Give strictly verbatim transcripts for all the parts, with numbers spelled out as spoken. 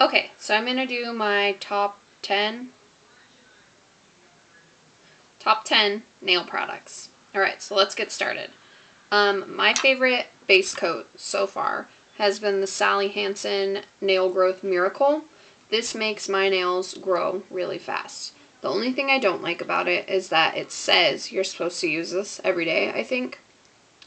Okay, so I'm going to do my top ten nail products. Alright, so let's get started. Um, my favorite base coat so far has been the Sally Hansen Nail Growth Miracle. This makes my nails grow really fast. The only thing I don't like about it is that it says you're supposed to use this every day, I think.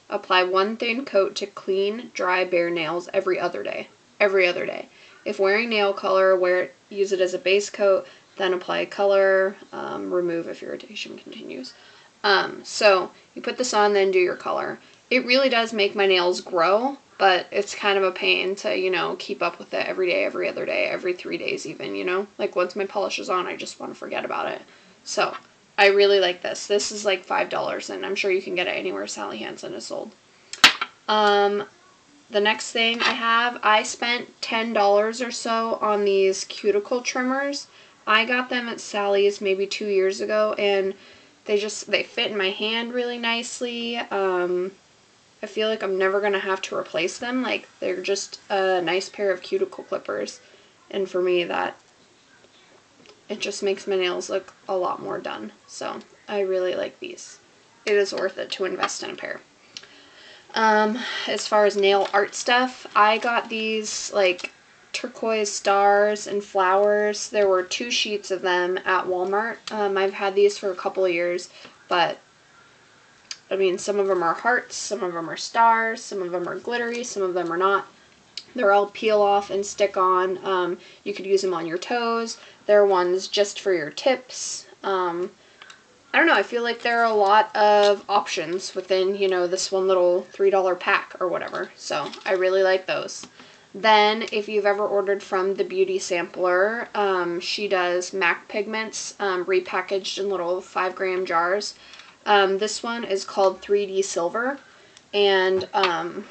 Apply one thin coat to clean, dry, bare nails every other day. Every other day. If wearing nail color, wear it, use it as a base coat, then apply color, um, remove if irritation continues. Um, so you put this on, then do your color. It really does make my nails grow, but it's kind of a pain to, you know, keep up with it every day, every other day, every three days even, you know? Like once my polish is on, I just want to forget about it. So I really like this. This is like five dollars, and I'm sure you can get it anywhere Sally Hansen is sold. Um... The next thing I have, I spent ten dollars or so on these cuticle trimmers. I got them at Sally's maybe two years ago, and they just, they fit in my hand really nicely. Um, I feel like I'm never going to have to replace them. Like, they're just a nice pair of cuticle clippers. And for me, that, it just makes my nails look a lot more done. So, I really like these. It is worth it to invest in a pair. Um, as far as nail art stuff, I got these, like, turquoise stars and flowers. There were two sheets of them at Walmart. Um, I've had these for a couple of years, but, I mean, some of them are hearts, some of them are stars, some of them are glittery, some of them are not. They're all peel off and stick on. Um, you could use them on your toes. There are ones just for your tips. Um... I don't know, I feel like there are a lot of options within, you know, this one little three dollar pack or whatever. So, I really like those. Then, if you've ever ordered from the Beauty Sampler, um, she does M A C pigments, um, repackaged in little five gram jars. Um, this one is called three D Silver, and um,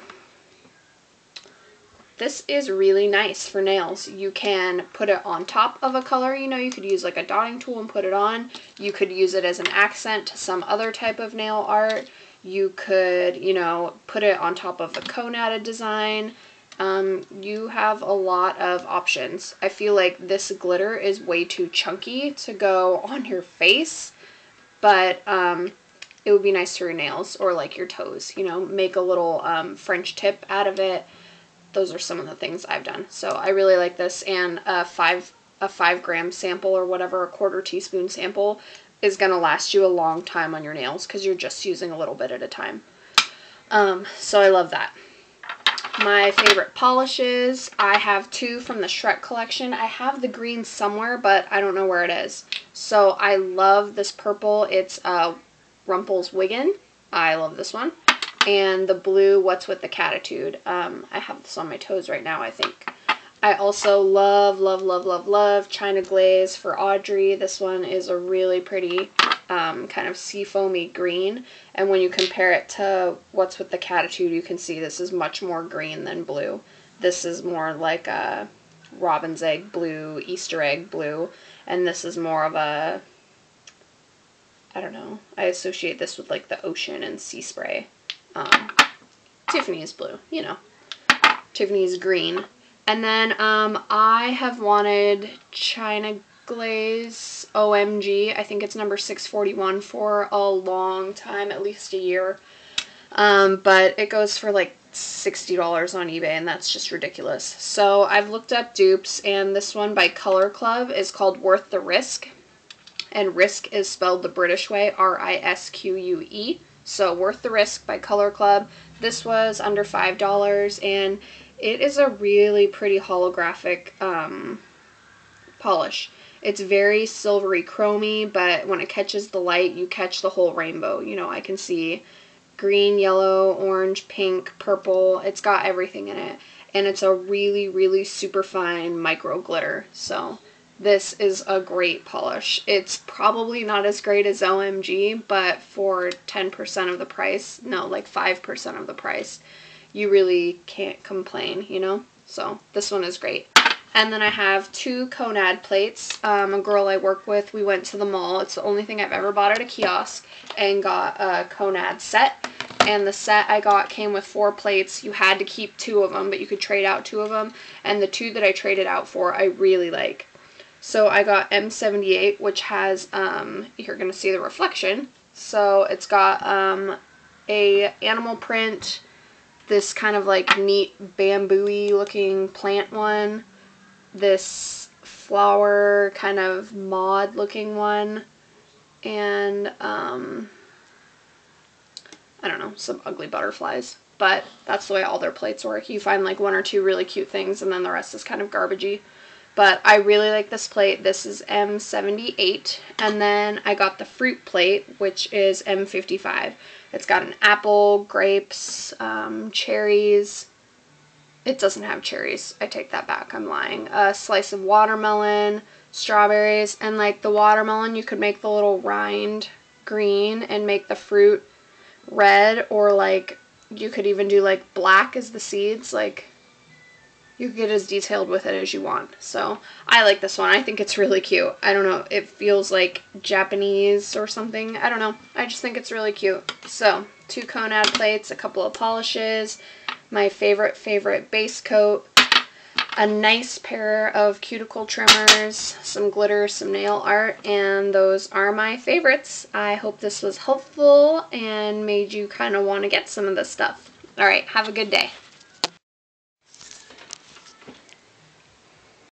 this is really nice for nails. You can put it on top of a color, you know, you could use like a dotting tool and put it on. You could use it as an accent to some other type of nail art. You could, you know, put it on top of a Konad design. Um, you have a lot of options. I feel like this glitter is way too chunky to go on your face, but um, it would be nice for your nails or like your toes, you know, make a little um, French tip out of it. Those are some of the things I've done. So I really like this, and a five a five gram sample or whatever, a quarter teaspoon sample, is gonna last you a long time on your nails because you're just using a little bit at a time. Um, so I love that. My favorite polishes, I have two from the Shrek collection. I have the green somewhere, but I don't know where it is. So I love this purple. It's uh, Rumples Wiggin'. I love this one. And the blue, What's With the Catitude. Um, I have this on my toes right now, I think. I also love, love, love, love, love China Glaze for Audrey. This one is a really pretty um, kind of seafoamy green. And when you compare it to What's With the Catitude, you can see this is much more green than blue. This is more like a robin's egg blue, Easter egg blue. And this is more of a, I don't know, I associate this with like the ocean and sea spray. Um, Tiffany's blue, you know, Tiffany's green. And then, um, I have wanted China Glaze O M G, I think it's number six forty-one, for a long time, at least a year. Um, but it goes for like sixty dollars on eBay, and that's just ridiculous. So I've looked up dupes, and this one by Color Club is called Worth the Risque, and Risque is spelled the British way, R I S Q U E. So, Worth the Risque by Color Club. This was under five dollars, and it is a really pretty holographic um, polish. It's very silvery chromy, but when it catches the light, you catch the whole rainbow. You know, I can see green, yellow, orange, pink, purple. It's got everything in it, and it's a really, really super fine micro glitter. So, this is a great polish. It's probably not as great as O M G, but for ten percent of the price, no, like five percent of the price, you really can't complain, you know? So this one is great. And then I have two Konad plates. Um, a girl I work with, we went to the mall. It's the only thing I've ever bought at a kiosk, and got a Konad set. and the set I got came with four plates. You had to keep two of them, but you could trade out two of them, and the two that I traded out for I really like. So I got M seventy-eight, which has, um, you're going to see the reflection, so it's got um, a animal print, this kind of like neat bamboo-y looking plant one, this flower kind of mod looking one, and um, I don't know, some ugly butterflies. But that's the way all their plates work. You find like one or two really cute things and then the rest is kind of garbagey. But I really like this plate. This is M seventy-eight. And then I got the fruit plate, which is M fifty-five. It's got an apple, grapes, um, cherries. It doesn't have cherries. I take that back. I'm lying. A slice of watermelon, strawberries. And like the watermelon, you could make the little rind green and make the fruit red. Or like you could even do like black as the seeds. Like, you can get as detailed with it as you want. So I like this one. I think it's really cute. I don't know. It feels like Japanese or something. I don't know. I just think it's really cute. So two Konad plates, a couple of polishes, my favorite, favorite base coat, a nice pair of cuticle trimmers, some glitter, some nail art, and those are my favorites. I hope this was helpful and made you kind of want to get some of this stuff. All right. Have a good day.